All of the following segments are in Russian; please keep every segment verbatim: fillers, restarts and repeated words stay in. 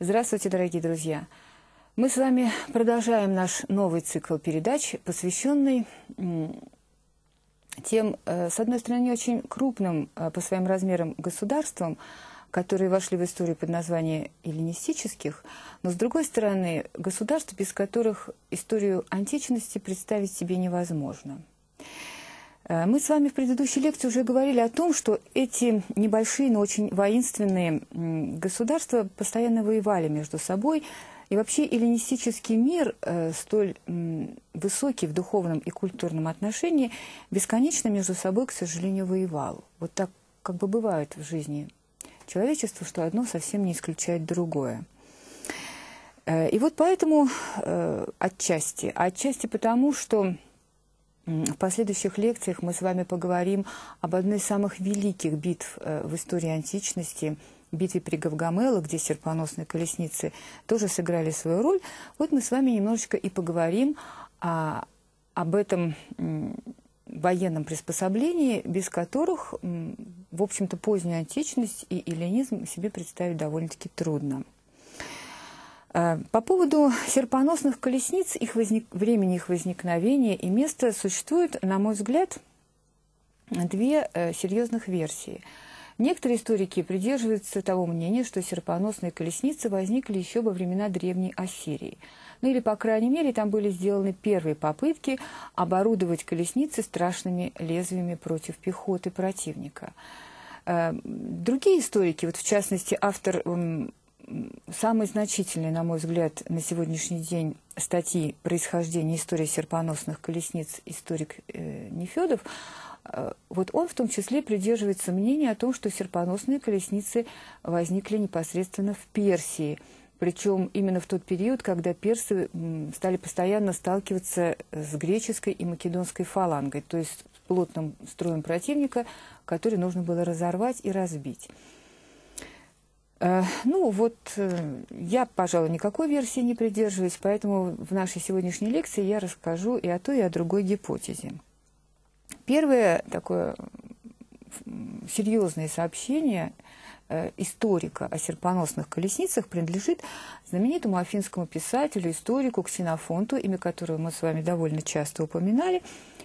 Здравствуйте, дорогие друзья! Мы с вами продолжаем наш новый цикл передач, посвященный тем, с одной стороны, очень крупным по своим размерам государствам, которые вошли в историю под название эллинистических, но, с другой стороны, государств, без которых историю античности представить себе невозможно. Мы с вами в предыдущей лекции уже говорили о том, что эти небольшие, но очень воинственные государства постоянно воевали между собой. И вообще эллинистический мир, столь высокий в духовном и культурном отношении, бесконечно между собой, к сожалению, воевал. Вот так как бы бывает в жизни человечества, что одно совсем не исключает другое. И вот поэтому отчасти, а отчасти потому, что... В последующих лекциях мы с вами поговорим об одной из самых великих битв в истории античности, битве при Гавгамелах, где серпоносные колесницы тоже сыграли свою роль. Вот мы с вами немножечко и поговорим о, об этом военном приспособлении, без которых, в общем-то, позднюю античность и эллинизм себе представить довольно-таки трудно. По поводу серпоносных колесниц, их возник... времени их возникновения и места существует, на мой взгляд, две серьезных версии. Некоторые историки придерживаются того мнения, что серпоносные колесницы возникли еще во времена Древней Ассирии. Ну или, по крайней мере, там были сделаны первые попытки оборудовать колесницы страшными лезвиями против пехоты противника. Другие историки, вот в частности автор... Самые значительные, на мой взгляд, на сегодняшний день статьи «Происхождение истории серпоносных колесниц» историк э, Нефедов, э, вот он в том числе придерживается мнения о том, что серпоносные колесницы возникли непосредственно в Персии, причем именно в тот период, когда персы э, стали постоянно сталкиваться с греческой и македонской фалангой, то есть с плотным строем противника, который нужно было разорвать и разбить. Ну вот, я, пожалуй, никакой версии не придерживаюсь, поэтому в нашей сегодняшней лекции я расскажу и о той, и о другой гипотезе. Первое такое серьезное сообщение историка о серпоносных колесницах принадлежит знаменитому афинскому писателю, историку Ксенофонту, имя которого мы с вами довольно часто упоминали,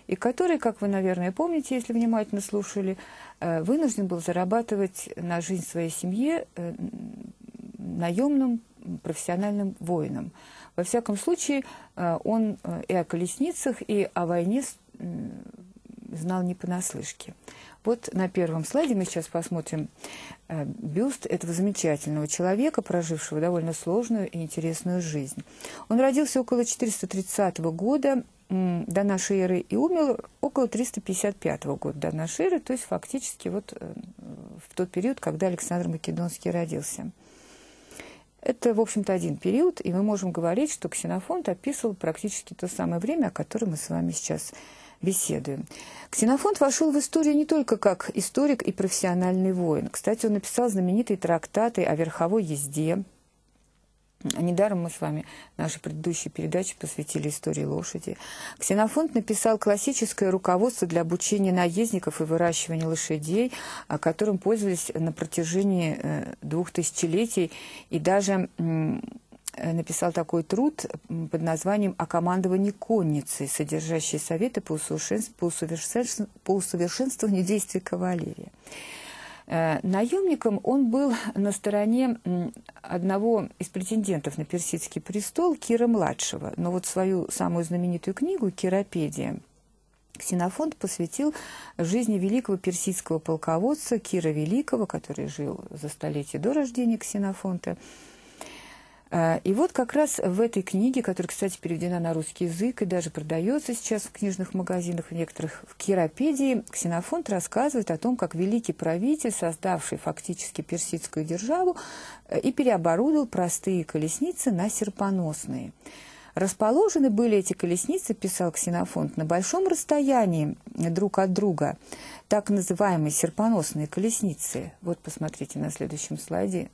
и который, как вы, наверное, помните, если внимательно слушали, вынужден был зарабатывать на жизнь своей семье наемным профессиональным воином. Во всяком случае, он и о колесницах, и о войне знал не понаслышке. Вот на первом слайде мы сейчас посмотрим бюст этого замечательного человека, прожившего довольно сложную и интересную жизнь. Он родился около четыреста тридцатого года до нашей эры и умер около триста пятьдесят пятого года до нашей эры, то есть фактически вот в тот период, когда Александр Македонский родился. Это, в общем-то, один период, и мы можем говорить, что Ксенофонт описывал практически то самое время, о котором мы с вами сейчас беседуем. Ксенофонт вошел в историю не только как историк и профессиональный воин. Кстати, он написал знаменитые трактаты о верховой езде. Недаром мы с вами наши предыдущие передачи посвятили истории лошади. Ксенофонт написал классическое руководство для обучения наездников и выращивания лошадей, которым пользовались на протяжении двух тысячелетий, и даже написал такой труд под названием «О командовании конницей», содержащий советы по усовершенствованию действий кавалерии. Наемником он был на стороне одного из претендентов на персидский престол, Кира-младшего. Но вот свою самую знаменитую книгу «Киропедия» Ксенофонт посвятил жизни великого персидского полководца Кира Великого, который жил за столетие до рождения Ксенофонта. И вот как раз в этой книге, которая, кстати, переведена на русский язык и даже продается сейчас в книжных магазинах, в некоторых, в Киропедии, Ксенофонт рассказывает о том, как великий правитель, создавший фактически персидскую державу, и переоборудовал простые колесницы на серпоносные. Расположены были эти колесницы, писал Ксенофонт, на большом расстоянии друг от друга, так называемые серпоносные колесницы. Вот посмотрите на следующем слайде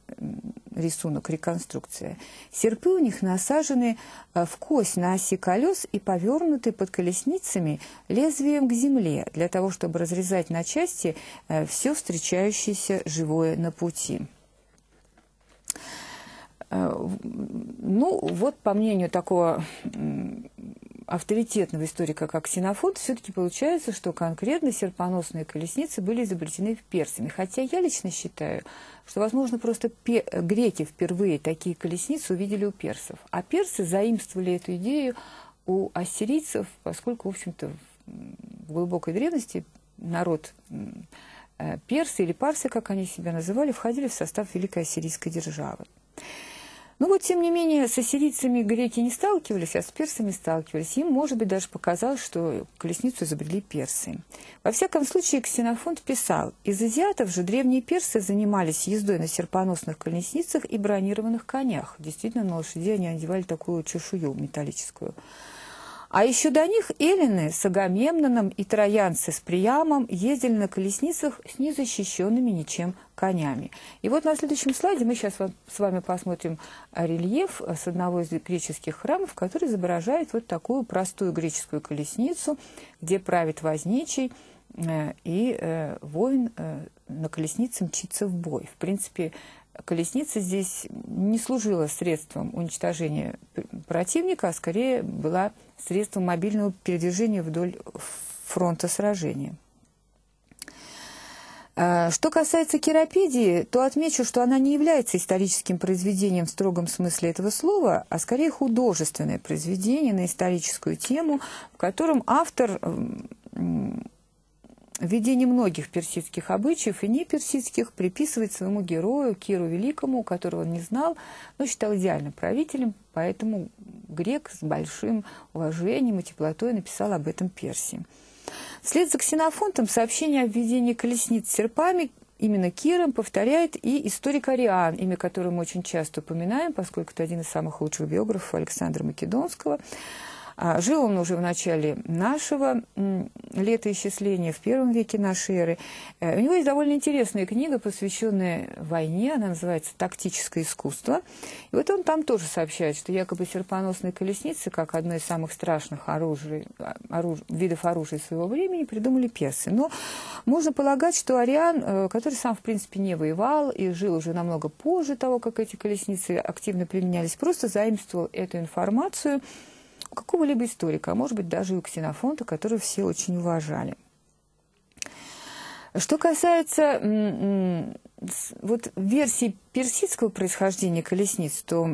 рисунок, реконструкция. Серпы у них насажены в кость на оси колес и повернуты под колесницами лезвием к земле, для того, чтобы разрезать на части все встречающееся живое на пути. Ну, вот по мнению такого авторитетного историка, как Ксенофонт, все-таки получается, что конкретно серпоносные колесницы были изобретены персами. Хотя я лично считаю, что, возможно, просто греки впервые такие колесницы увидели у персов. А персы заимствовали эту идею у ассирийцев, поскольку, в общем-то, в глубокой древности народ персы или парсы, как они себя называли, входили в состав Великой Ассирийской державы. Но вот, тем не менее, с ассирийцами греки не сталкивались, а с персами сталкивались. Им, может быть, даже показалось, что колесницу изобрели персы. Во всяком случае, Ксенофонт писал: «Из азиатов же древние персы занимались ездой на серпоносных колесницах и бронированных конях». Действительно, на лошади они одевали такую чешую металлическую. А еще до них эллины с Агамемноном и троянцы с Приамом ездили на колесницах с незащищенными ничем конями. И вот на следующем слайде мы сейчас с вами посмотрим рельеф с одного из греческих храмов, который изображает вот такую простую греческую колесницу, где правит возничий, и воин на колеснице мчится в бой. В принципе, колесница здесь не служила средством уничтожения противника, а скорее была средством мобильного передвижения вдоль фронта сражения. Что касается Керапедии, то отмечу, что она не является историческим произведением в строгом смысле этого слова, а скорее художественное произведение на историческую тему, в котором автор введение многих персидских обычаев и неперсидских приписывает своему герою Киру Великому, которого он не знал, но считал идеальным правителем, поэтому грек с большим уважением и теплотой написал об этом Персии. Вслед за Ксенофонтом сообщение о введении колесниц серпами именно Киром повторяет и историк Ариан, имя которого мы очень часто упоминаем, поскольку это один из самых лучших биографов Александра Македонского. Жил он уже в начале нашего летоисчисления, в первом веке нашей эры. У него есть довольно интересная книга, посвященная войне, она называется «Тактическое искусство». И вот он там тоже сообщает, что якобы серпоносные колесницы, как одно из самых страшных оружий, оруж... видов оружия своего времени, придумали персы. Но можно полагать, что Ариан, который сам, в принципе, не воевал и жил уже намного позже того, как эти колесницы активно применялись, просто заимствовал эту информацию какого-либо историка, а может быть даже и у Ксенофонта, которого все очень уважали. Что касается вот версии персидского происхождения колесниц, то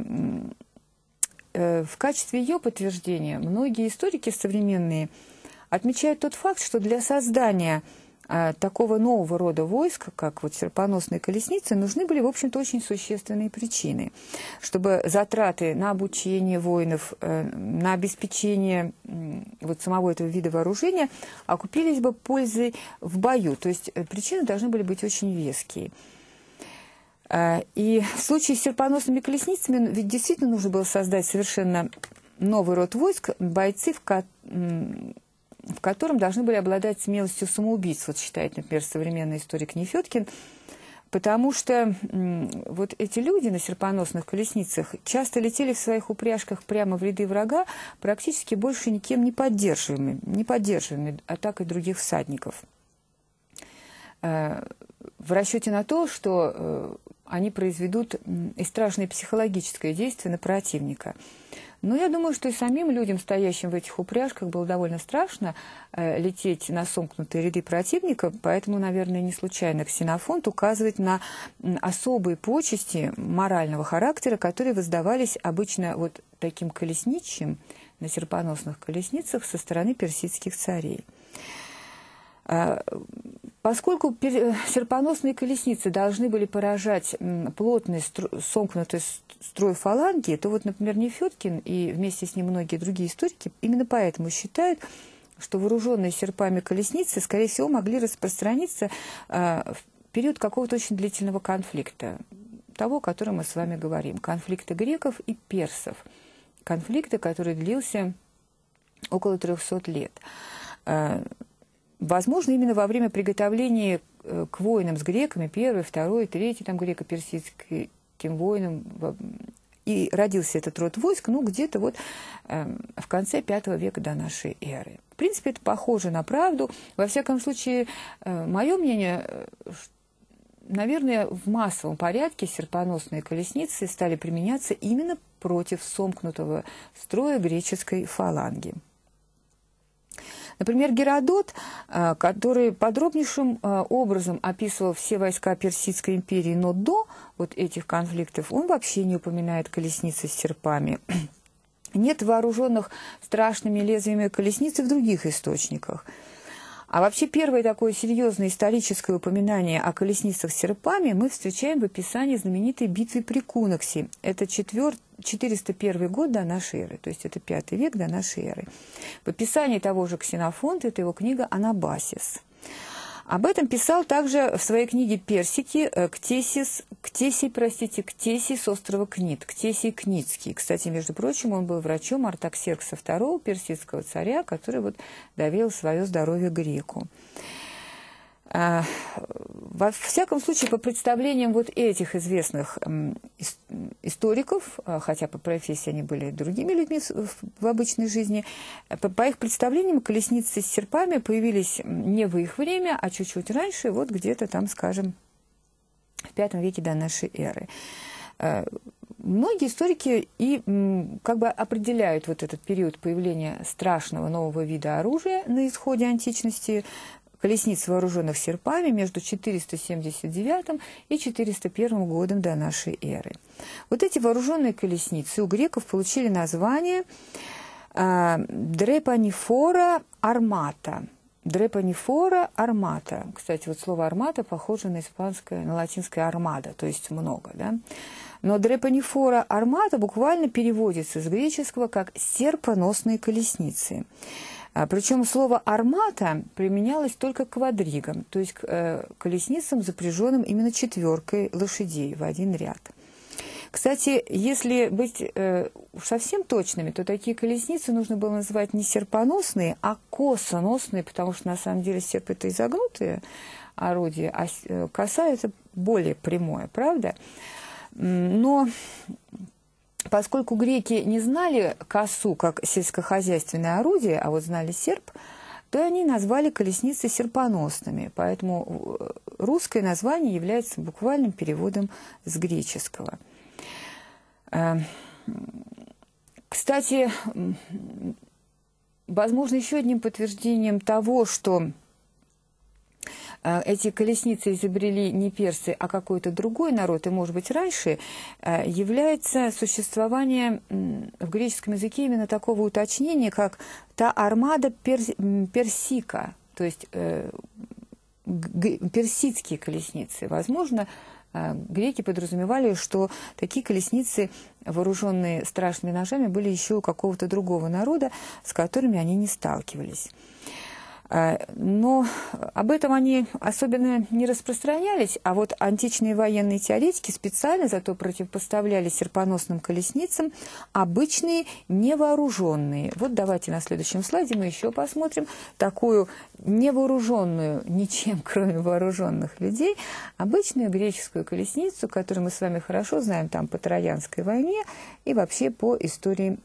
э, в качестве ее подтверждения многие историки современные отмечают тот факт, что для создания э, такого нового рода войск, как вот серпоносные колесницы, нужны были, в общем-то, очень существенные причины, чтобы затраты на обучение воинов, на обеспечение вот самого этого вида вооружения окупились бы пользой в бою. То есть причины должны были быть очень веские. И в случае с серпоносными колесницами ведь действительно нужно было создать совершенно новый род войск, бойцы, в котором... в котором должны были обладать смелостью самоубийц, вот считает, например, современный историк Нефёдкин, потому что вот эти люди на серпоносных колесницах часто летели в своих упряжках прямо в ряды врага, практически больше никем не поддерживаемыми, не поддерживаемыми атакой других всадников. В расчете на то, что они произведут и страшное психологическое действие на противника. Но я думаю, что и самим людям, стоящим в этих упряжках, было довольно страшно э, лететь на сомкнутые ряды противника, поэтому, наверное, не случайно Ксенофонт указывает на особые почести морального характера, которые воздавались обычно вот таким колесничьим на серпоносных колесницах со стороны персидских царей. Поскольку серпоносные колесницы должны были поражать плотный сомкнутый строй фаланги, то вот, например, Нефёдкин и вместе с ним многие другие историки именно поэтому считают, что вооруженные серпами колесницы, скорее всего, могли распространиться в период какого-то очень длительного конфликта, того, о котором мы с вами говорим, конфликта греков и персов, конфликта, который длился около трёхсот лет. Возможно, именно во время приготовления к войнам с греками, первый, второй, третий там греко-персидским войнам, и родился этот род войск, ну, где-то вот э, в конце пятого века до нашей эры. В принципе, это похоже на правду. Во всяком случае, э, мое мнение, наверное, в массовом порядке серпоносные колесницы стали применяться именно против сомкнутого строя греческой фаланги. Например, Геродот, который подробнейшим образом описывал все войска Персидской империи, но до вот этих конфликтов он вообще не упоминает колесницы с серпами. Нет вооруженных страшными лезвиями колесниц в других источниках. А вообще первое такое серьезное историческое упоминание о колесницах с серпами мы встречаем в описании знаменитой битвы при Кунаксе. Это четыреста первый год до нашей эры, то есть это пятый век до нашей эры. В описании того же Ксенофонта, это его книга «Анабасис». Об этом писал также в своей книге «Персики» Ктесис, Ктесий, простите, Ктесий с острова Книт, Ктесий Книдский. Кстати, между прочим, он был врачом Артаксеркса второго, персидского царя, который вот доверил свое здоровье греку. Во всяком случае, по представлениям вот этих известных историков, хотя по профессии они были другими людьми в обычной жизни, по их представлениям колесницы с серпами появились не в их время, а чуть-чуть раньше, вот где-то там, скажем, в пятом веке до нашей эры. Многие историки и как бы определяют вот этот период появления страшного нового вида оружия на исходе античности, колесниц, вооруженных серпами, между четыреста семьдесят девятым и четыреста первым годом до нашей эры. Вот эти вооруженные колесницы у греков получили название э, «Дрепанифора армата». «Дрепанифора армата». Кстати, вот слово «армата» похоже на испанское, на латинское «армада», то есть «много». Да? Но «Дрепанифора армата» буквально переводится с греческого как «серпоносные колесницы». Причем слово «армата» применялось только к квадригам, то есть к колесницам, запряженным именно четверкой лошадей в один ряд. Кстати, если быть совсем точными, то такие колесницы нужно было называть не серпоносные, а косоносные, потому что на самом деле серп – это изогнутые орудия, а коса – это более прямое, правда? Но... Поскольку греки не знали косу как сельскохозяйственное орудие, а вот знали серп, то они назвали колесницы серпоносными. Поэтому русское название является буквальным переводом с греческого. Кстати, возможно, еще одним подтверждением того, что эти колесницы изобрели не персы, а какой-то другой народ, и, может быть, раньше, является существование в греческом языке именно такого уточнения, как «та армада персика», то есть персидские колесницы. Возможно, греки подразумевали, что такие колесницы, вооруженные страшными ножами, были еще у какого-то другого народа, с которыми они не сталкивались. Но об этом они особенно не распространялись, а вот античные военные теоретики специально зато противопоставляли серпоносным колесницам обычные невооруженные. Вот давайте на следующем слайде мы еще посмотрим такую невооруженную, ничем кроме вооруженных людей, обычную греческую колесницу, которую мы с вами хорошо знаем там по Троянской войне и вообще по истории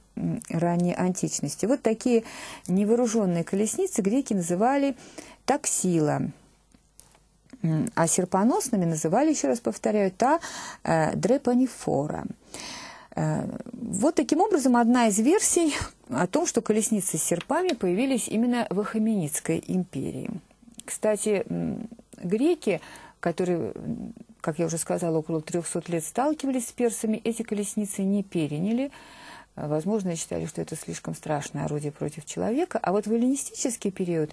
ранней античности. Вот такие невооруженные колесницы греки называли таксила, а серпоносными называли, еще раз повторяю, та э, дрепанифора. Э, вот таким образом одна из версий о том, что колесницы с серпами появились именно в Ахаменидской империи. Кстати, греки, которые, как я уже сказала, около трёхсот лет сталкивались с персами, эти колесницы не переняли. Возможно, считали, что это слишком страшное орудие против человека. А вот в эллинистический период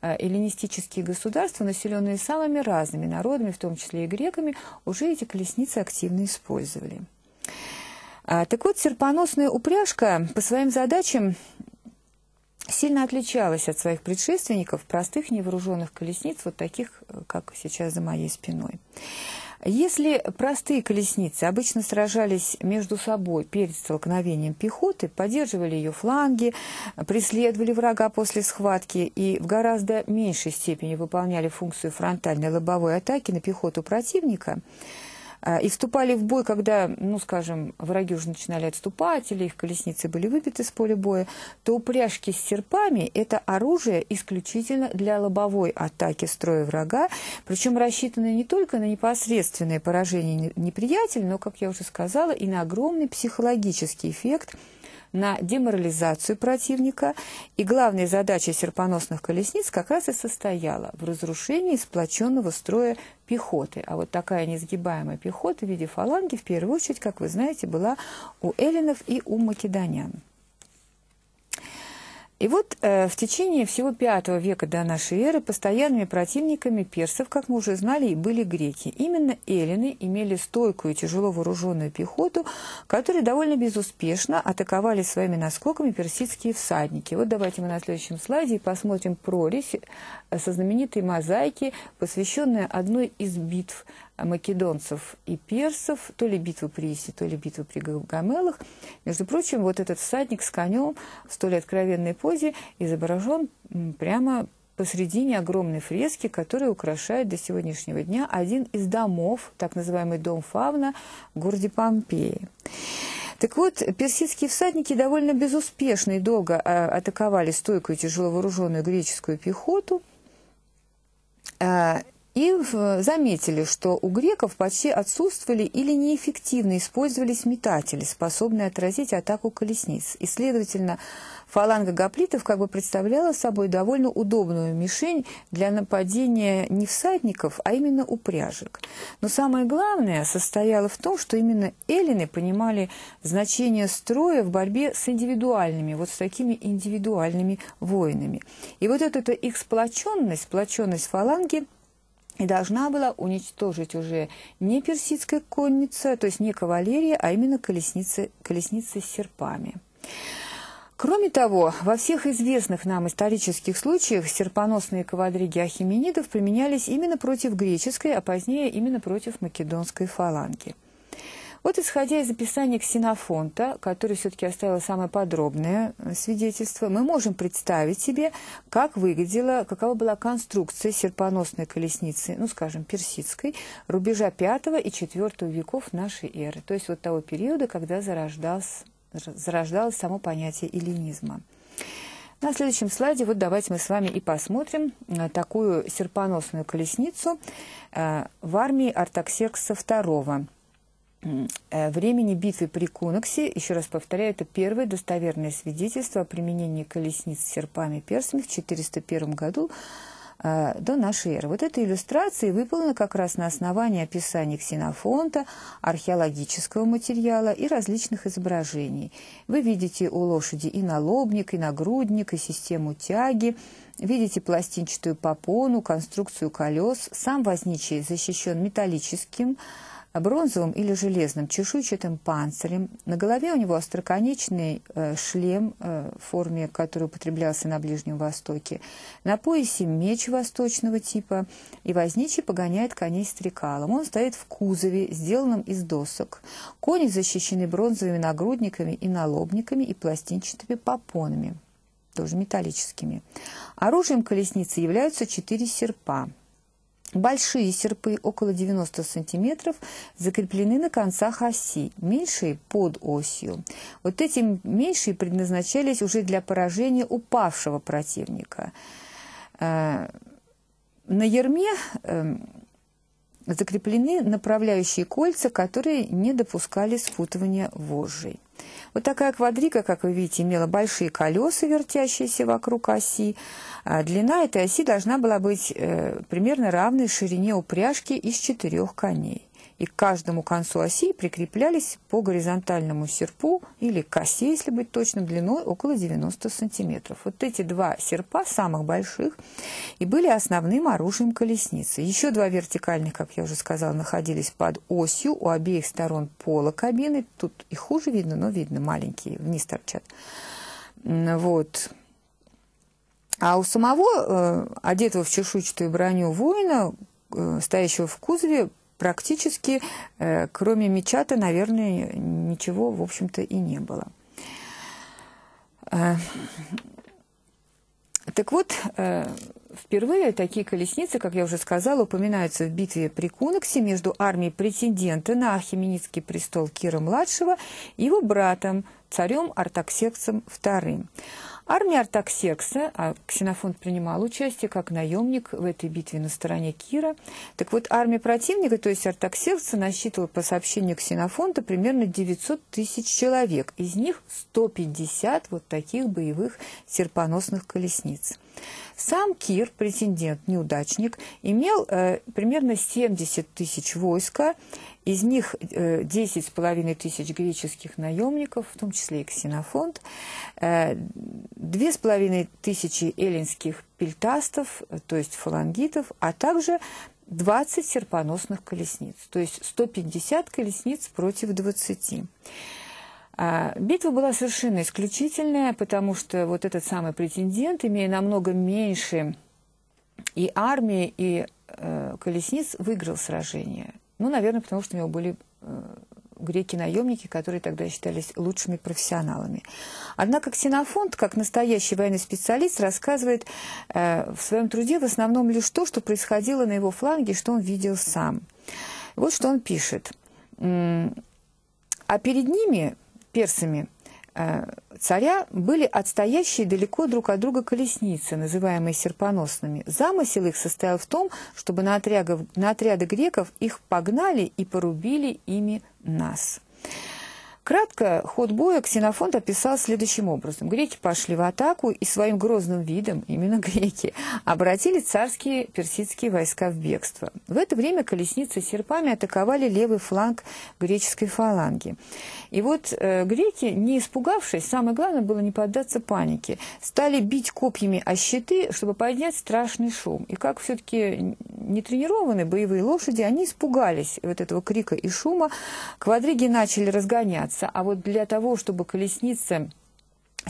эллинистические государства, населенные самыми разными народами, в том числе и греками, уже эти колесницы активно использовали. Так вот, серпоносная упряжка по своим задачам сильно отличалась от своих предшественников, простых невооруженных колесниц, вот таких, как сейчас за моей спиной. Если простые колесницы обычно сражались между собой перед столкновением пехоты, поддерживали ее фланги, преследовали врага после схватки и в гораздо меньшей степени выполняли функцию фронтальной лобовой атаки на пехоту противника, И вступали в бой, когда, ну, скажем, враги уже начинали отступать, или их колесницы были выбиты с поля боя, то упряжки с серпами – это оружие исключительно для лобовой атаки строя врага, причем рассчитанное не только на непосредственное поражение неприятеля, но, как я уже сказала, и на огромный психологический эффект, на деморализацию противника, и главная задача серпоносных колесниц как раз и состояла в разрушении сплоченного строя пехоты. А вот такая несгибаемая пехота в виде фаланги, в первую очередь, как вы знаете, была у эллинов и у македонян. И вот э, в течение всего пятого века до нашей эры постоянными противниками персов, как мы уже знали, и были греки. Именно эллины имели стойкую, тяжело вооруженную пехоту, которые довольно безуспешно атаковали своими наскоками персидские всадники. Вот давайте мы на следующем слайде и посмотрим прорезь со знаменитой мозаики, посвященная одной из битв македонцев и персов, то ли битвы при Исе, то ли битвы при Гавгамелах. Между прочим, вот этот всадник с конем в столь откровенной позе изображен прямо посредине огромной фрески, которая украшает до сегодняшнего дня один из домов, так называемый дом Фавна, в городе Помпеи. Так вот, персидские всадники довольно безуспешно и долго атаковали стойкую тяжело вооруженную греческую пехоту, и заметили, что у греков почти отсутствовали или неэффективно использовались метатели, способные отразить атаку колесниц. И, следовательно, фаланга гоплитов как бы представляла собой довольно удобную мишень для нападения не всадников, а именно упряжек. Но самое главное состояло в том, что именно эллины понимали значение строя в борьбе с индивидуальными, вот с такими индивидуальными воинами. И вот эта их сплоченность, сплоченность фаланги, и должна была уничтожить уже не персидская конница, то есть не кавалерия, а именно колесницы, колесницы с серпами. Кроме того, во всех известных нам исторических случаях серпоносные квадриги ахименидов применялись именно против греческой, а позднее именно против македонской фаланги. Вот исходя из описания Ксенофонта, который все-таки оставил самое подробное свидетельство, мы можем представить себе, как выглядела, какова была конструкция серпоносной колесницы, ну, скажем, персидской, рубежа пятого и четвёртого веков нашей эры, то есть вот того периода, когда зарождалось, зарождалось само понятие эллинизма. На следующем слайде вот давайте мы с вами и посмотрим такую серпоносную колесницу в армии Артаксеркса второго. Времени битвы при Кунаксе, еще раз повторяю, это первое достоверное свидетельство о применении колесниц с серпами персами в четыреста первом году э, до нашей эры. Вот эта иллюстрация выполнена как раз на основании описаний Ксенофонта, археологического материала и различных изображений. Вы видите у лошади и налобник, и нагрудник, и систему тяги. Видите пластинчатую попону, конструкцию колес. Сам возничий защищен металлическим, бронзовым или железным чешуйчатым панцирем. На голове у него остроконечный э, шлем, э, в форме который употреблялся на Ближнем Востоке. На поясе меч восточного типа, и возничий погоняет коней стрекалом. Он стоит в кузове, сделанном из досок. Кони защищены бронзовыми нагрудниками и налобниками и пластинчатыми попонами, тоже металлическими. Оружием колесницы являются четыре серпа. Большие серпы, около девяноста сантиметров, закреплены на концах оси, меньшие под осью. Вот эти меньшие предназначались уже для поражения упавшего противника. На ярме закреплены направляющие кольца, которые не допускали спутывания вожжей. Вот такая квадрига, как вы видите, имела большие колеса, вертящиеся вокруг оси. Длина этой оси должна была быть э, примерно равной ширине упряжки из четырех коней. И к каждому концу оси прикреплялись по горизонтальному серпу или косе, если быть точным, длиной около девяноста сантиметров. Вот эти два серпа, самых больших, и были основным оружием колесницы. Еще два вертикальных, как я уже сказала, находились под осью у обеих сторон пола кабины. Тут и хуже видно, но видно, маленькие, вниз торчат. Вот. А у самого, э, одетого в чешуйчатую броню воина, э, стоящего в кузове, практически, э, кроме меча-то, наверное, ничего, в общем-то, и не было. Э, так вот, э, Впервые такие колесницы, как я уже сказала, упоминаются в битве при Кунаксе между армией претендента на ахеменидский престол Кира-младшего и его братом, царем Артаксерксом вторым. Армия Артаксеркса, а Ксенофонт принимал участие как наемник в этой битве на стороне Кира. Так вот, армия противника, то есть Артаксеркса, насчитывала, по сообщению Ксенофонта, примерно девятьсот тысяч человек. Из них сто пятьдесят вот таких боевых серпоносных колесниц. Сам Кир, претендент-неудачник, имел э, примерно семьдесят тысяч войска, из них э, десять с половиной тысяч греческих наемников, в том числе и Ксенофонт, э, две с половиной тысячи эллинских пельтастов, то есть фалангитов, а также двадцать серпоносных колесниц, то есть сто пятьдесят колесниц против двадцати. Битва была совершенно исключительная, потому что вот этот самый претендент, имея намного меньше и армии, и э, колесниц, выиграл сражение. Ну, наверное, потому что у него были э, греки-наемники, которые тогда считались лучшими профессионалами. Однако Ксенофонт, как настоящий военный специалист, рассказывает э, в своем труде в основном лишь то, что происходило на его фланге, что он видел сам. Вот что он пишет. «А перед ними... персами царя были отстоящие далеко друг от друга колесницы, называемые серпоносными. Замысел их состоял в том, чтобы на, отрягов, на отряды греков их погнали и порубили ими нас». Кратко ход боя Ксенофонт описал следующим образом. Греки пошли в атаку и своим грозным видом, именно греки, обратили царские персидские войска в бегство. В это время колесницы с серпами атаковали левый фланг греческой фаланги. И вот э, греки, не испугавшись, самое главное было не поддаться панике, стали бить копьями о щиты, чтобы поднять страшный шум. И как все-таки нетренированные боевые лошади, они испугались вот этого крика и шума, квадриги начали разгоняться. А вот для того, чтобы колесница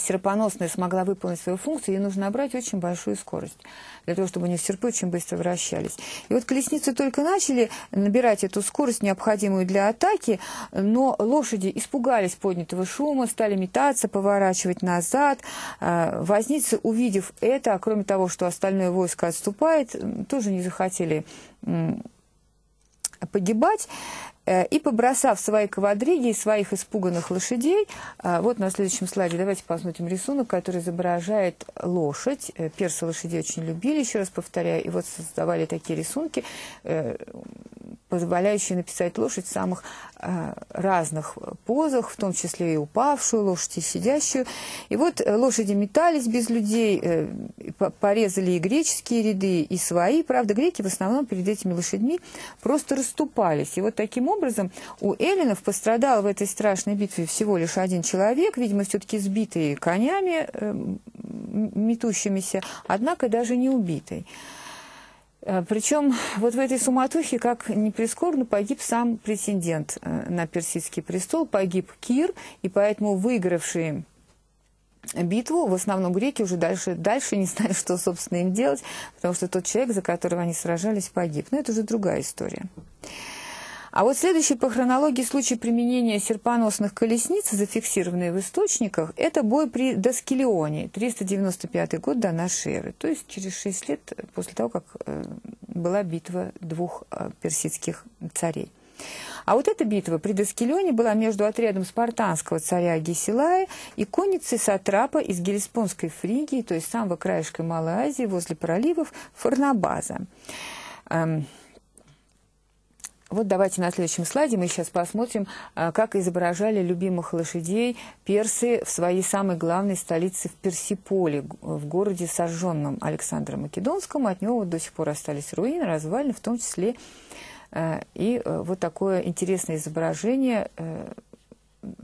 серпоносная смогла выполнить свою функцию, ей нужно набрать очень большую скорость, для того, чтобы они серпы очень быстро вращались. И вот колесницы только начали набирать эту скорость, необходимую для атаки, но лошади испугались поднятого шума, стали метаться, поворачивать назад. Возницы, увидев это, а кроме того, что остальное войско отступает, тоже не захотели погибать. И, побросав свои квадриги и своих испуганных лошадей, вот на следующем слайде давайте посмотрим рисунок, который изображает лошадь. Персы лошадей очень любили, еще раз повторяю, и вот создавали такие рисунки, позволяющие написать лошадь в самых разных позах, в том числе и упавшую лошадь, и сидящую. И вот лошади метались без людей, порезали и греческие ряды, и свои. Правда, греки в основном перед этими лошадьми просто расступались. И вот таким образом у эллинов пострадал в этой страшной битве всего лишь один человек, видимо, все-таки сбитый конями метущимися, однако даже не убитый. Причем вот в этой суматохе, как ни прискорбно, погиб сам претендент на персидский престол, погиб Кир, и поэтому выигравшие битву в основном греки уже дальше, дальше не знали, что, собственно, им делать, потому что тот человек, за которого они сражались, погиб. Но это уже другая история. А вот следующий по хронологии случай применения серпоносных колесниц, зафиксированные в источниках, это бой при Даскилеоне, триста девяносто пятый год до нашей эры, то есть через шесть лет после того, как была битва двух персидских царей. А вот эта битва при Даскилеоне была между отрядом спартанского царя Гесилая и конницей сатрапа из Гелеспонской Фригии, то есть самого краешка Малой Азии, возле проливов Фарнабаза. Вот давайте на следующем слайде мы сейчас посмотрим, как изображали любимых лошадей персы в своей самой главной столице в Персиполе, в городе, сожженном Александром Македонским. От него до сих пор остались руины, развалины, в том числе и вот такое интересное изображение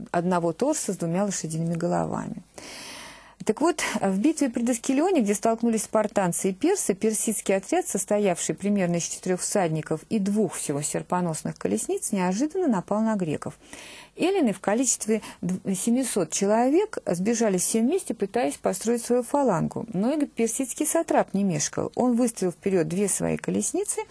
одного торса с двумя лошадиными головами. Так вот, в битве при Даскилеоне, где столкнулись спартанцы и персы, персидский отряд, состоявший примерно из четырех всадников и двух всего серпоносных колесниц, неожиданно напал на греков. Эллины в количестве семисот человек сбежались все вместе, пытаясь построить свою фалангу. Но персидский сатрап не мешкал. Он выставил вперед две свои колесницы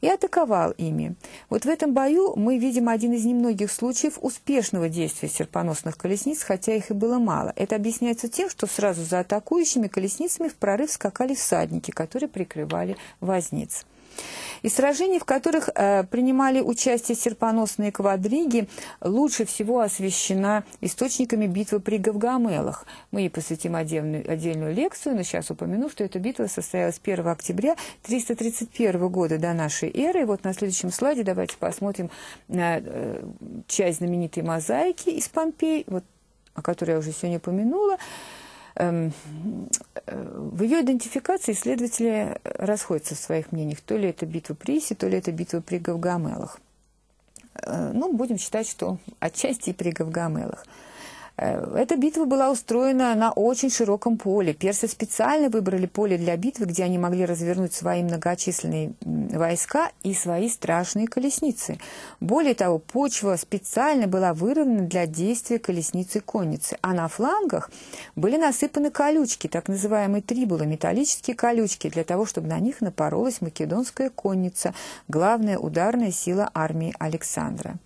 и атаковал ими. Вот в этом бою мы видим один из немногих случаев успешного действия серпоносных колесниц, хотя их и было мало. Это объясняется тем, что сразу за атакующими колесницами в прорыв скакали всадники, которые прикрывали возниц. Из сражений, в которых э, принимали участие серпоносные квадриги, лучше всего освещена источниками битвы при Гавгамелах. Мы ей посвятим отдельную, отдельную лекцию, но сейчас упомяну, что эта битва состоялась первого октября триста тридцать первого года до нашей эры. И вот на следующем слайде давайте посмотрим э, часть знаменитой мозаики из Помпей, вот, о которой я уже сегодня упомянула. В ее идентификации исследователи расходятся в своих мнениях. То ли это битва при Исе, то ли это битва при Гавгамелах. Ну, будем считать, что отчасти и при Гавгамелах. Эта битва была устроена на очень широком поле. Персы специально выбрали поле для битвы, где они могли развернуть свои многочисленные войска и свои страшные колесницы. Более того, почва специально была выровнена для действия колесницы и конницы. А на флангах были насыпаны колючки, так называемые трибулы, металлические колючки, для того, чтобы на них напоролась македонская конница, главная ударная сила армии Александра.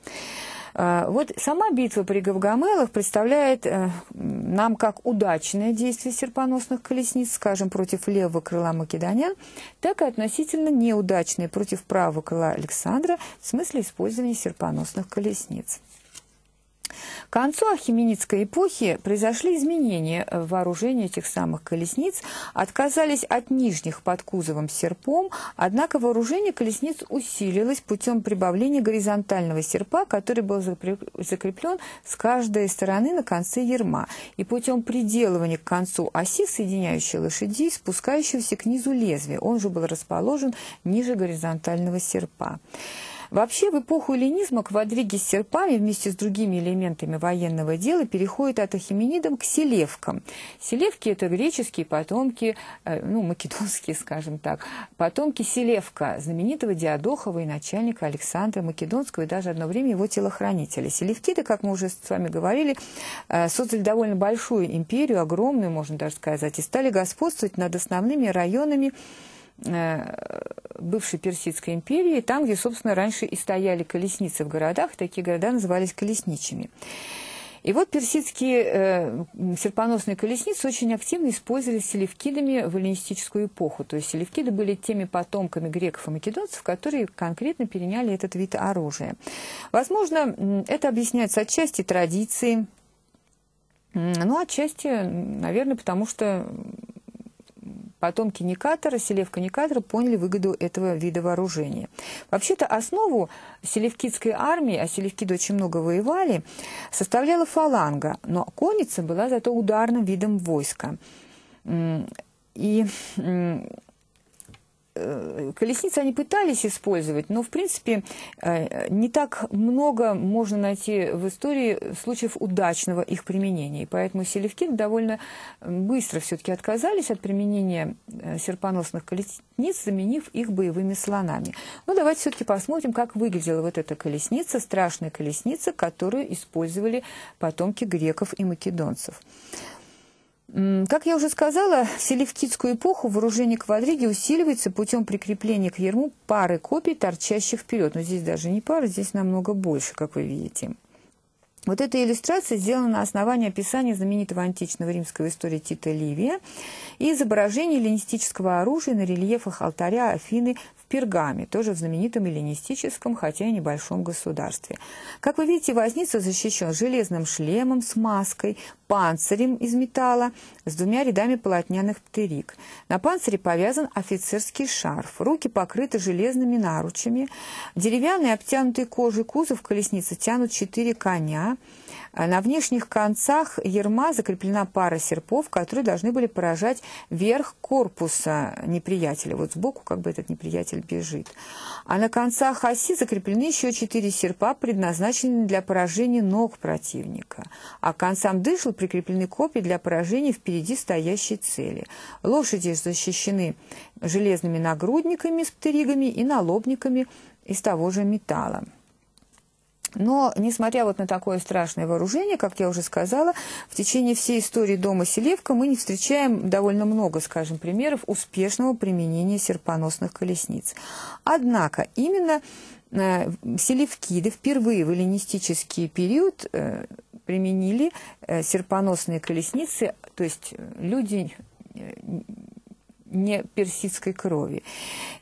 Вот сама битва при Гавгамелах представляет нам как удачное действие серпоносных колесниц, скажем, против левого крыла македонян, так и относительно неудачное против правого крыла Александра в смысле использования серпоносных колесниц. К концу ахименидской эпохи произошли изменения в вооружении этих самых колесниц, отказались от нижних под кузовом серпом, однако вооружение колесниц усилилось путем прибавления горизонтального серпа, который был закреплен с каждой стороны на конце ярма, и путем приделывания к концу оси, соединяющей лошадей, спускающегося к низу лезвия, он же был расположен ниже горизонтального серпа. Вообще, в эпоху эллинизма квадриги с серпами вместе с другими элементами военного дела переходят от ахименидов к селевкам. Селевки – это греческие потомки, ну, македонские, скажем так, потомки Селевка, знаменитого Диадохова и начальника Александра Македонского и даже одно время его телохранителя. Селевкиды, как мы уже с вами говорили, создали довольно большую империю, огромную, можно даже сказать, и стали господствовать над основными районами бывшей Персидской империи, там, где, собственно, раньше и стояли колесницы в городах, такие города назывались колесничами. И вот персидские э, серпоносные колесницы очень активно использовались селевкидами в эллинистическую эпоху. То есть селевкиды были теми потомками греков и македонцев, которые конкретно переняли этот вид оружия. Возможно, это объясняется отчасти традицией, ну, отчасти, наверное, потому что потомки Никатора, селевка Никатора, поняли выгоду этого вида вооружения. Вообще-то основу селевкидской армии, а селевкиды очень много воевали, составляла фаланга, но конница была зато ударным видом войска. И колесницы они пытались использовать, но, в принципе, не так много можно найти в истории случаев удачного их применения. И поэтому селевкиды довольно быстро все-таки отказались от применения серпоносных колесниц, заменив их боевыми слонами. Но давайте все-таки посмотрим, как выглядела вот эта колесница, страшная колесница, которую использовали потомки греков и македонцев. Как я уже сказала, в селевкидскую эпоху вооружение квадриги усиливается путем прикрепления к ярму пары копий, торчащих вперед. Но здесь даже не пара, здесь намного больше, как вы видите. Вот эта иллюстрация сделана на основании описания знаменитого античного римского истории Тита Ливия и изображения эллинистического оружия на рельефах алтаря Афины в Пергаме, тоже в знаменитом эллинистическом, хотя и небольшом государстве. Как вы видите, возница защищен железным шлемом с маской, панцирем из металла с двумя рядами полотняных птерик. На панцире повязан офицерский шарф, руки покрыты железными наручами, деревянные обтянутые кожей кузов колесницы тянут четыре коня. На внешних концах ярма закреплена пара серпов, которые должны были поражать верх корпуса неприятеля. Вот сбоку как бы этот неприятель бежит. А на концах оси закреплены еще четыре серпа, предназначенные для поражения ног противника. А к концам дышел прикреплены копья для поражения впереди стоящей цели. Лошади защищены железными нагрудниками с птеригами и налобниками из того же металла. Но, несмотря вот на такое страшное вооружение, как я уже сказала, в течение всей истории дома Селевка мы не встречаем довольно много, скажем, примеров успешного применения серпоносных колесниц. Однако именно селевкиды впервые в эллинистический период применили серпоносные колесницы, то есть люди не персидской крови.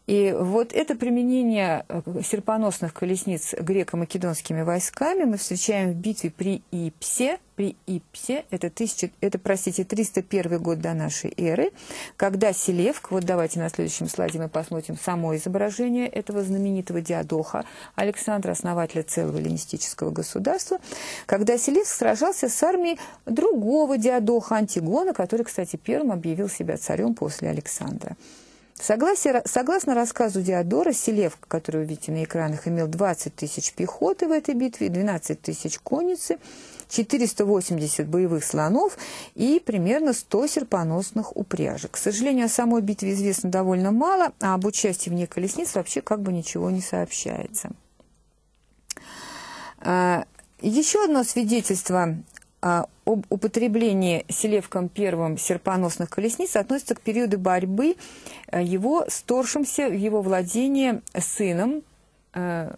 И вот это применение серпоносных колесниц греко-македонскими войсками мы встречаем в битве при Ипсе. При Ипсе, это, тысяча, это простите, триста первый год до нашей эры, когда Селевк, вот давайте на следующем слайде мы посмотрим само изображение этого знаменитого диадоха Александра, основателя целого эллинистического государства, когда Селевк сражался с армией другого диадоха Антигона, который, кстати, первым объявил себя царем после Александра. Согласно, согласно рассказу Диодора, Селевк, который вы видите на экранах, имел двадцать тысяч пехоты в этой битве, двенадцать тысяч конницы, четыреста восемьдесят боевых слонов и примерно сто серпоносных упряжек. К сожалению, о самой битве известно довольно мало, а об участии в ней колесниц вообще как бы ничего не сообщается. Еще одно свидетельство об употреблении Селевком первым серпоносных колесниц относится к периоду борьбы его сторшимся в его владении сыном э,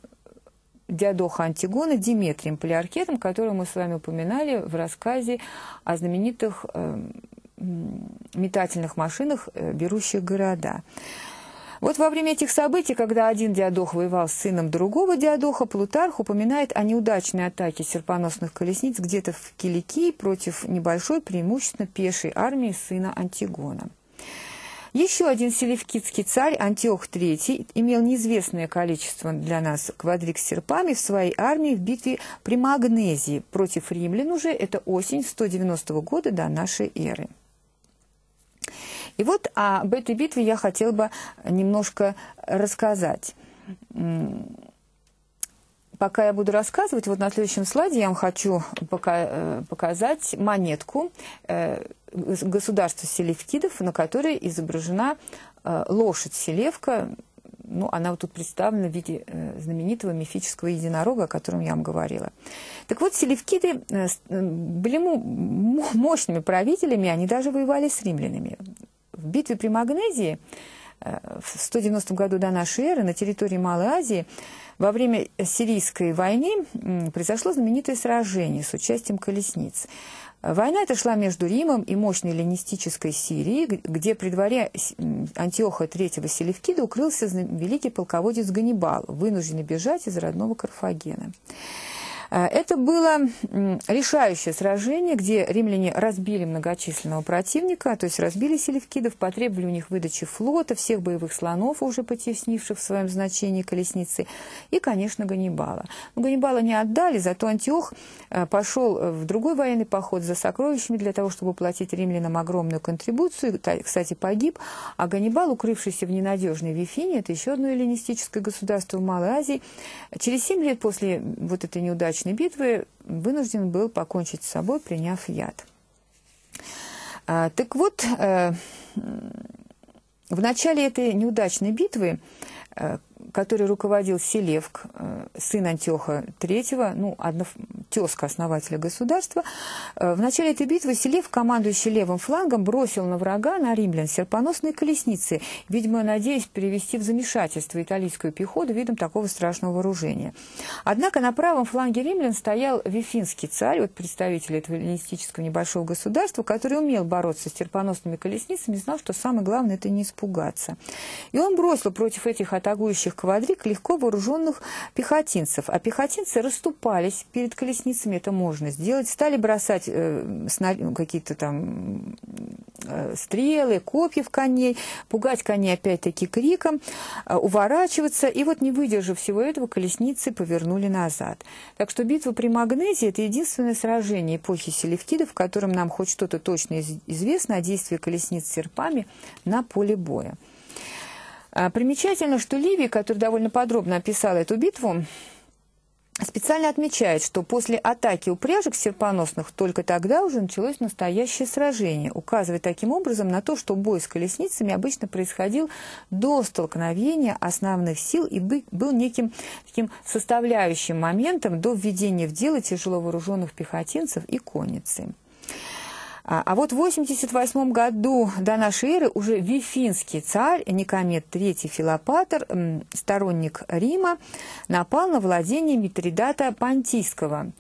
диадоха Антигона Диметрием Полиаркетом, которого мы с вами упоминали в рассказе о знаменитых э, метательных машинах, э, берущих города. Вот во время этих событий, когда один диадох воевал с сыном другого диадоха, Плутарх упоминает о неудачной атаке серпоносных колесниц где-то в Киликии против небольшой, преимущественно пешей армии сына Антигона. Еще один селевкидский царь, Антиох третий, имел неизвестное количество для нас квадриг с серпами в своей армии в битве при Магнезии против римлян уже, это осень сто девяностого года до нашей эры. И вот об этой битве я хотела бы немножко рассказать. Пока я буду рассказывать, вот на следующем слайде я вам хочу пока, показать монетку государства селевкидов, на которой изображена лошадь Селевка. Ну, она вот тут представлена в виде знаменитого мифического единорога, о котором я вам говорила. Так вот, селевкиды были мощными правителями, они даже воевали с римлянами. В битве при Магнезии в сто девяностом году до нашей эры на территории Малой Азии во время Сирийской войны произошло знаменитое сражение с участием колесниц. Война эта шла между Римом и мощной эллинистической Сирией, где при дворе Антиоха третьего Селевкида укрылся великий полководец Ганнибал, вынужденный бежать из родного Карфагена. Это было решающее сражение, где римляне разбили многочисленного противника, то есть разбили селевкидов, потребовали у них выдачи флота, всех боевых слонов, уже потеснивших в своем значении колесницы, и, конечно, Ганнибала. Но Ганнибала не отдали, зато Антиох пошел в другой военный поход за сокровищами для того, чтобы платить римлянам огромную контрибуцию, кстати, погиб, а Ганнибал, укрывшийся в ненадежной Вифинии, это еще одно эллинистическое государство в Малой Азии, через семь лет после вот этой неудачи битвы вынужден был покончить с собой, приняв яд. А, так вот, э, в начале этой неудачной битвы, э, которой руководил Селевк, э, сын Антиоха третьего, ну, тезка основателя государства, э, в начале этой битвы Селевк, командующий левым флангом, бросил на врага, на римлян, серпоносные колесницы, видимо, надеясь привести в замешательство италийскую пехоту видом такого страшного вооружения. Однако на правом фланге римлян стоял вифинский царь, вот представитель этого эллинистического небольшого государства, который умел бороться с серпоносными колесницами, знал, что самое главное – это не испугаться. И он бросил против этих атакующих квадриг легко вооруженных пехотинцев, а пехотинцы расступались перед колесницами. Это можно сделать. Стали бросать э, какие-то там э, стрелы, копья в коней, пугать коней опять-таки криком, э, уворачиваться. И вот, не выдержав всего этого, колесницы повернули назад. Так что битва при Магнезии – это единственное сражение эпохи селевкидов, в котором нам хоть что-то точно из известно о действии колесниц с серпами на поле боя. А, примечательно, что Ливий, который довольно подробно описал эту битву, специально отмечает, что после атаки упряжек серпоносных только тогда уже началось настоящее сражение, указывая таким образом на то, что бой с колесницами обычно происходил до столкновения основных сил и был неким таким составляющим моментом до введения в дело тяжело вооруженных пехотинцев и конницы. А вот в восемьдесят восьмом году до нашей эры уже вифинский царь Никомед третий Филопатор, сторонник Рима, напал на владение Митридата Понтийского.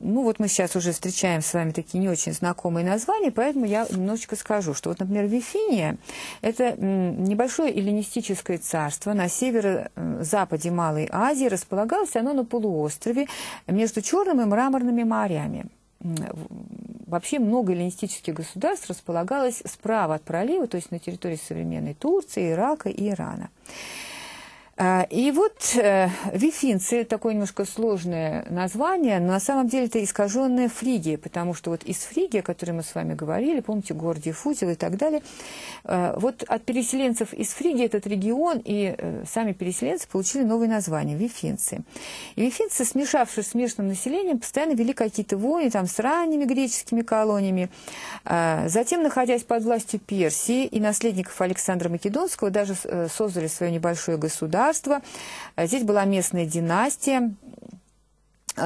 Ну вот мы сейчас уже встречаем с вами такие не очень знакомые названия, поэтому я немножечко скажу, что вот, например, Вифиния – это небольшое эллинистическое царство на северо-западе Малой Азии, располагалось оно на полуострове между Черным и Мраморными морями. Вообще много эллинистических государств располагалось справа от пролива, то есть на территории современной Турции, Ирака и Ирана. И вот вифинцы, такое немножко сложное название, но на самом деле это искаженная Фригия, потому что вот из Фригии, о которой мы с вами говорили, помните, город Футил и так далее, вот от переселенцев из Фригии этот регион и сами переселенцы получили новые названия – вифинцы. И вифинцы, смешавшись с местным населением, постоянно вели какие-то войны там, с ранними греческими колониями, затем, находясь под властью Персии и наследников Александра Македонского, даже создали свое небольшое государство. Здесь была местная династия.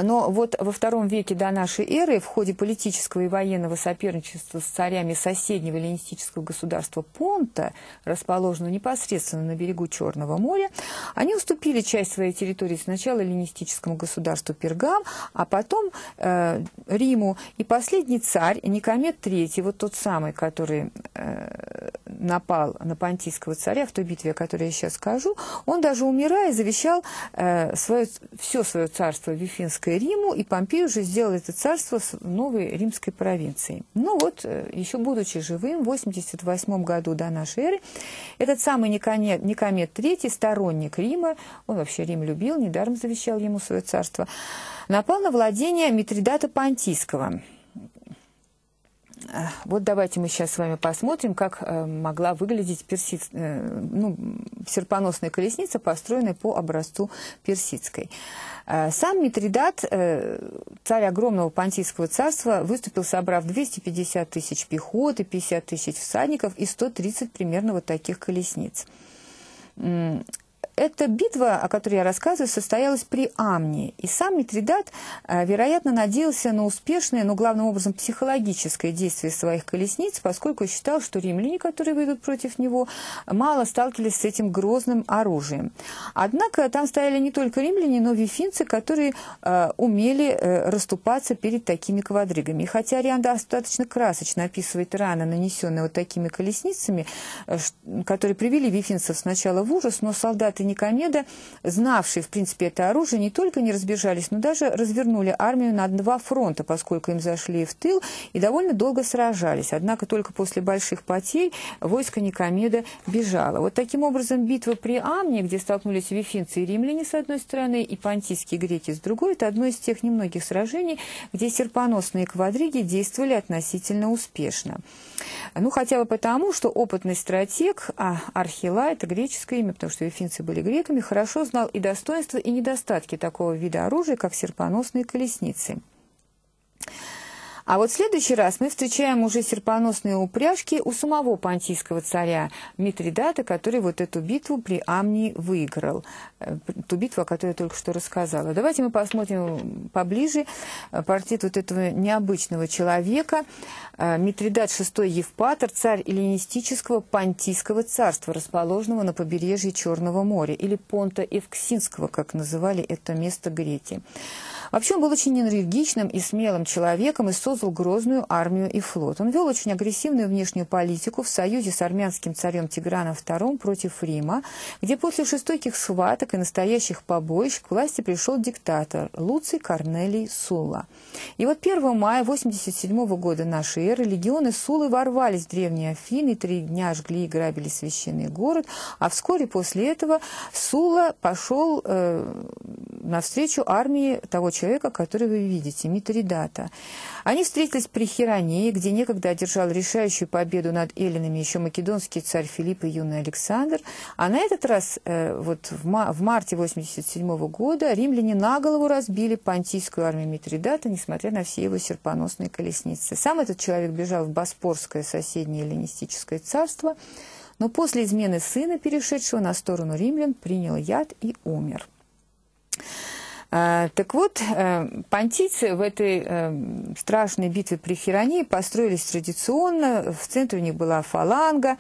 Но вот во втором веке до нашей эры в ходе политического и военного соперничества с царями соседнего эллинистического государства Понта, расположенного непосредственно на берегу Черного моря, они уступили часть своей территории сначала эллинистическому государству Пергам, а потом э, Риму. И последний царь, Никомед третий, вот тот самый, который э, напал на понтийского царя в той битве, о которой я сейчас скажу, он даже умирая завещал э, свое, все свое царство Вифинское Риму, и Помпей уже сделал это царство новой римской провинцией. Ну вот, еще будучи живым, в восемьдесят восьмом году до нашей эры, этот самый Никомед третий, сторонник Рима, он вообще Рим любил, недаром завещал ему свое царство, напал на владение Митридата Понтийского. Вот давайте мы сейчас с вами посмотрим, как могла выглядеть персид... ну, серпоносная колесница, построенная по образцу персидской. Сам Митридат, царь огромного понтийского царства, выступил, собрав двести пятьдесят тысяч пехоты, пятьдесят тысяч всадников и сто тридцать примерно вот таких колесниц. Эта битва, о которой я рассказываю, состоялась при Амне, и сам Митридат, вероятно, надеялся на успешное, но главным образом психологическое действие своих колесниц, поскольку считал, что римляне, которые выйдут против него, мало сталкивались с этим грозным оружием. Однако там стояли не только римляне, но и вифинцы, которые э, умели э, расступаться перед такими квадригами. И хотя Ариан достаточно красочно описывает раны, нанесенные вот такими колесницами, э, которые привели вифинцев сначала в ужас, но солдаты Никомеда, знавшие, в принципе, это оружие, не только не разбежались, но даже развернули армию на два фронта, поскольку им зашли в тыл и довольно долго сражались. Однако только после больших потерь войско Никомеда бежало. Вот таким образом битва при Амне, где столкнулись вифинцы и римляне с одной стороны и понтийские греки с другой, это одно из тех немногих сражений, где серпоносные квадриги действовали относительно успешно. Ну, хотя бы потому, что опытный стратег, а архила – это греческое имя, потому что вифинцы были были греками, хорошо знал и достоинства, и недостатки такого вида оружия, как серпоносные колесницы. А вот в следующий раз мы встречаем уже серпоносные упряжки у самого понтийского царя Митридата, который вот эту битву при Амне выиграл. Ту битву, о которой я только что рассказала. Давайте мы посмотрим поближе портрет вот этого необычного человека. Митридат шестой Евпатор, царь эллинистического понтийского царства, расположенного на побережье Черного моря, или Понта Эвксинского, как называли это место греки. Вообще он был очень энергичным и смелым человеком и создал грозную армию и флот. Он вел очень агрессивную внешнюю политику в союзе с армянским царем Тиграном вторым против Рима, где после жестоких схваток и настоящих побоищ к власти пришел диктатор Луций Корнелий Сулла. И вот первого мая восемьдесят седьмого года нашей эры легионы Суллы ворвались в древние Афины, три дня жгли и грабили священный город, а вскоре после этого Сулла пошел э, навстречу армии того человека, человека, который вы видите, Митридата. Они встретились при Херонее, где некогда одержал решающую победу над эллинами еще македонский царь Филипп и юный Александр. А на этот раз, э, вот в, ма в марте восемьдесят седьмого года, римляне на голову разбили понтийскую армию Митридата, несмотря на все его серпоносные колесницы. Сам этот человек бежал в Боспорское соседнее эллинистическое царство, но после измены сына, перешедшего на сторону римлян, принял яд и умер. Так вот, понтийцы в этой страшной битве при Херонее построились традиционно, в центре у них была фаланга,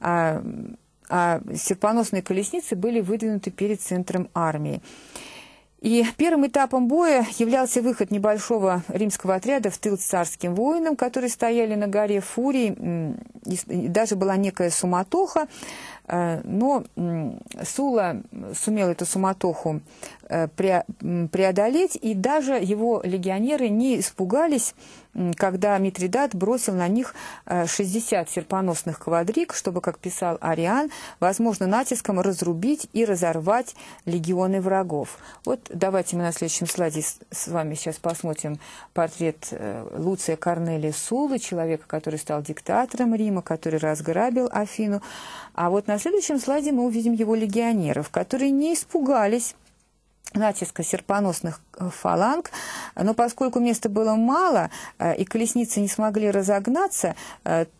а серпоносные колесницы были выдвинуты перед центром армии. И первым этапом боя являлся выход небольшого римского отряда в тыл царским воинам, которые стояли на горе Фурии. Даже была некая суматоха, но Сулла сумел эту суматоху преодолеть, и даже его легионеры не испугались, когда Митридат бросил на них шестьдесят серпоносных квадриг, чтобы, как писал Ариан, возможно, натиском разрубить и разорвать легионы врагов. Вот давайте мы на следующем слайде с вами сейчас посмотрим портрет Луция Корнелия Суллы, человека, который стал диктатором Рима, который разграбил Афину. А вот на следующем слайде мы увидим его легионеров, которые не испугались натиска серпоносных фаланг, но поскольку места было мало и колесницы не смогли разогнаться,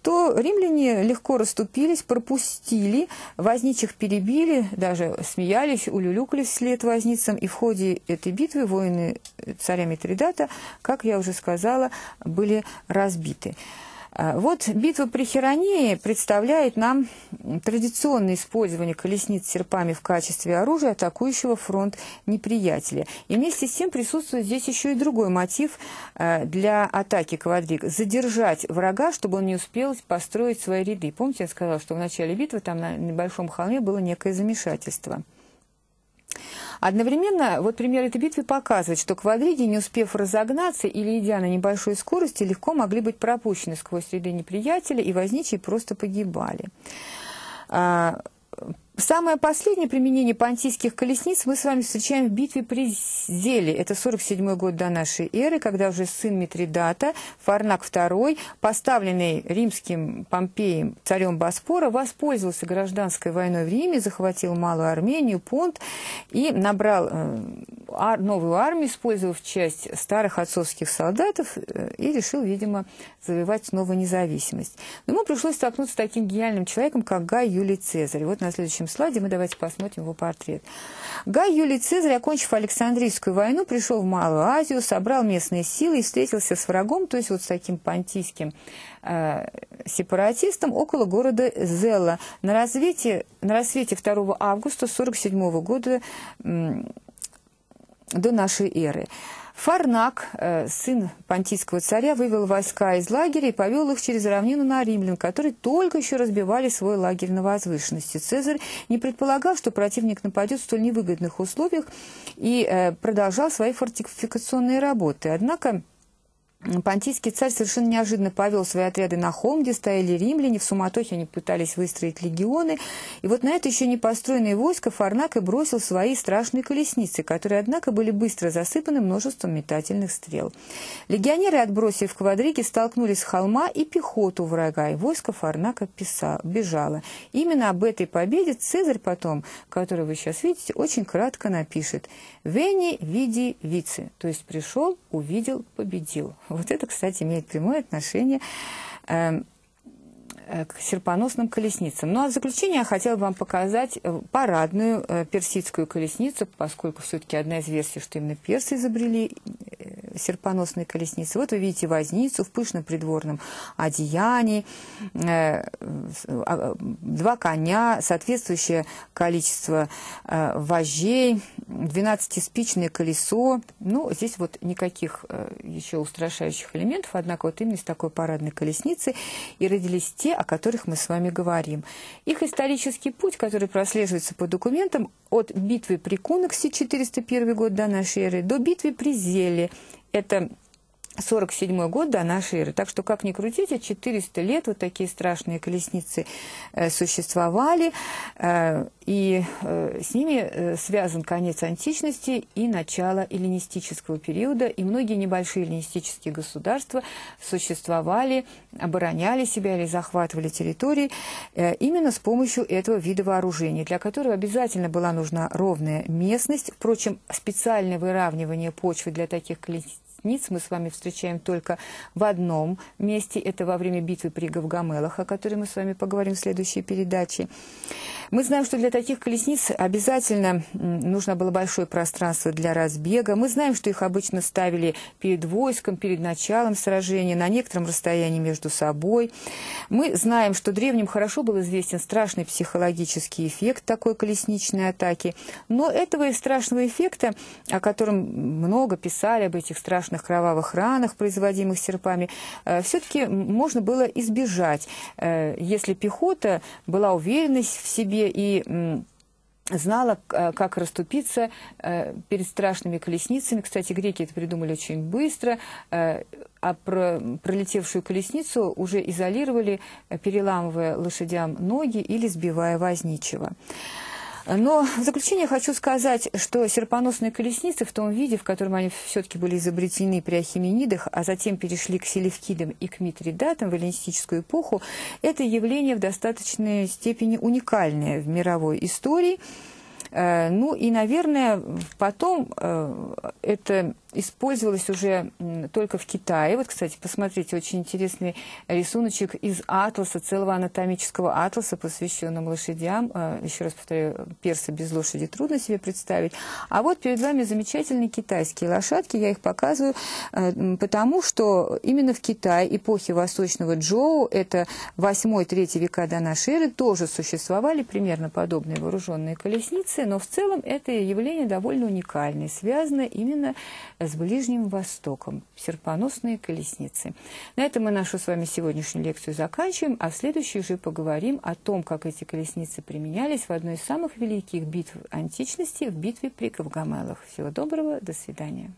то римляне легко расступились, пропустили, возничих перебили, даже смеялись, улюлюкались вслед возницам, и в ходе этой битвы воины царя Митридата, как я уже сказала, были разбиты. Вот битва при Херонее представляет нам традиционное использование колесниц серпами в качестве оружия, атакующего фронт неприятеля. И вместе с тем присутствует здесь еще и другой мотив для атаки квадриг – задержать врага, чтобы он не успел построить свои ряды. Помните, я сказала, что в начале битвы там на небольшом холме было некое замешательство. Одновременно, вот пример этой битвы показывает, что квадриги, не успев разогнаться или идя на небольшой скорости, легко могли быть пропущены сквозь ряды неприятеля, и возничие просто погибали. Самое последнее применение понтийских колесниц мы с вами встречаем в битве при Зеле. Это сорок седьмой год до нашей эры, когда уже сын Митридата, Фарнак второй, поставленный римским Помпеем царем Боспора, воспользовался гражданской войной в Риме, захватил Малую Армению, Понт и набрал новую армию, использовав часть старых отцовских солдатов, и решил, видимо, завоевать снова независимость. Но ему пришлось столкнуться с таким гениальным человеком, как Гай Юлий Цезарь. Вот на следующем слайде мы давайте посмотрим его портрет. Гай Юлий Цезарь, окончив Александрийскую войну, пришел в Малую Азию, собрал местные силы и встретился с врагом, то есть вот с таким понтийским э, сепаратистом, около города Зелла. На рассвете, на рассвете второго августа сорок седьмого года э, до нашей эры. Фарнак, сын понтийского царя, вывел войска из лагеря и повел их через равнину на римлян, которые только еще разбивали свой лагерь на возвышенности. Цезарь не предполагал, что противник нападет в столь невыгодных условиях, и продолжал свои фортификационные работы. Однако понтийский царь совершенно неожиданно повел свои отряды на холм, где стояли римляне, в суматохе они пытались выстроить легионы. И вот на это еще не построенное войско Фарнак и бросил свои страшные колесницы, которые, однако, были быстро засыпаны множеством метательных стрел. Легионеры, отбросив квадриги, столкнулись с холма и пехоту врага, и войско Фарнака писало, бежало. Именно об этой победе Цезарь потом, который вы сейчас видите, очень кратко напишет «Вени види вици», то есть «пришел, увидел, победил». Вот это, кстати, имеет прямое отношение э, к серпоносным колесницам. Ну а в заключение я хотела вам показать парадную э, персидскую колесницу, поскольку все-таки одна из версий, что именно персы изобрели э, серпоносные колесницы. Вот вы видите возницу в пышном придворном одеянии, э, э, два коня, соответствующее количество э, вожжей, двенадцатиспичное колесо. Ну, здесь вот никаких э, еще устрашающих элементов, однако вот именно с такой парадной колесницы и родились те, о которых мы с вами говорим. Их исторический путь, который прослеживается по документам, от битвы при Кунаксе, четыреста первый год до нашей эры, до битвы при Зеле, это сорок седьмой год до нашей эры. Так что, как ни крутите, четыреста лет вот такие страшные колесницы э, существовали, э, и э, с ними э, связан конец античности и начало эллинистического периода, и многие небольшие эллинистические государства существовали, обороняли себя или захватывали территории э, именно с помощью этого вида вооружения, для которого обязательно была нужна ровная местность. Впрочем, специальное выравнивание почвы для таких колесниц мы с вами встречаем только в одном месте. Это во время битвы при Гавгамелах, о которой мы с вами поговорим в следующей передаче. Мы знаем, что для таких колесниц обязательно нужно было большое пространство для разбега. Мы знаем, что их обычно ставили перед войском, перед началом сражения, на некотором расстоянии между собой. Мы знаем, что древним хорошо был известен страшный психологический эффект такой колесничной атаки. Но этого страшного эффекта, о котором много писали, об этих страшных кровавых ранах, производимых серпами, все-таки можно было избежать, если пехота была уверенность в себе и знала, как расступиться перед страшными колесницами. Кстати, греки это придумали очень быстро, а пролетевшую колесницу уже изолировали, переламывая лошадям ноги или сбивая возничего. Но в заключение хочу сказать, что серпоносные колесницы в том виде, в котором они все-таки были изобретены при ахименидах, а затем перешли к селевкидам и к митридатам в эллинистическую эпоху, это явление в достаточной степени уникальное в мировой истории. Ну и, наверное, потом это использовалось уже только в Китае. Вот, кстати, посмотрите, очень интересный рисуночек из атласа, целого анатомического атласа, посвященного лошадям. Еще раз повторяю, перса без лошади трудно себе представить. А вот перед вами замечательные китайские лошадки. Я их показываю, потому что именно в Китае эпохи Восточного Джоу, это восьмой-третий века до нашей эры, тоже существовали примерно подобные вооруженные колесницы. Но в целом это явление довольно уникальное, связано именно с Ближним Востоком. Серпоносные колесницы. На этом мы нашу с вами сегодняшнюю лекцию заканчиваем, а в следующей уже поговорим о том, как эти колесницы применялись в одной из самых великих битв античности, в битве при Гавгамелах. Всего доброго, до свидания.